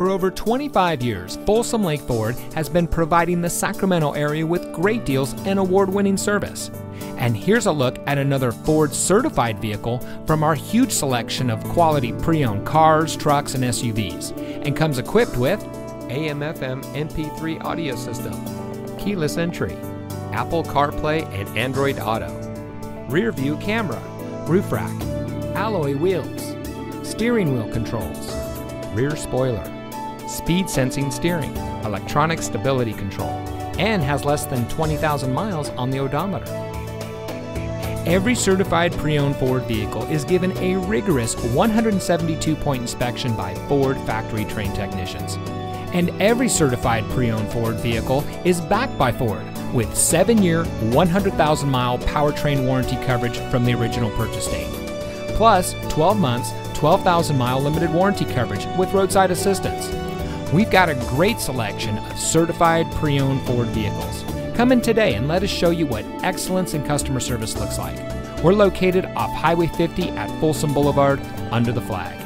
For over 25 years, Folsom Lake Ford has been providing the Sacramento area with great deals and award-winning service. And here's a look at another Ford-certified vehicle from our huge selection of quality pre-owned cars, trucks, and SUVs, and comes equipped with AM/FM MP3 audio system, keyless entry, Apple CarPlay and Android Auto, rear view camera, roof rack, alloy wheels, steering wheel controls, rear spoiler, speed sensing steering, electronic stability control, and has less than 20,000 miles on the odometer. Every certified pre-owned Ford vehicle is given a rigorous 172-point inspection by Ford factory-trained technicians. And every certified pre-owned Ford vehicle is backed by Ford with 7-year, 100,000-mile powertrain warranty coverage from the original purchase date. Plus, 12 months, 12,000-mile limited warranty coverage with roadside assistance. We've got a great selection of certified pre-owned Ford vehicles. Come in today and let us show you what excellence in customer service looks like. We're located off Highway 50 at Folsom Boulevard under the flag.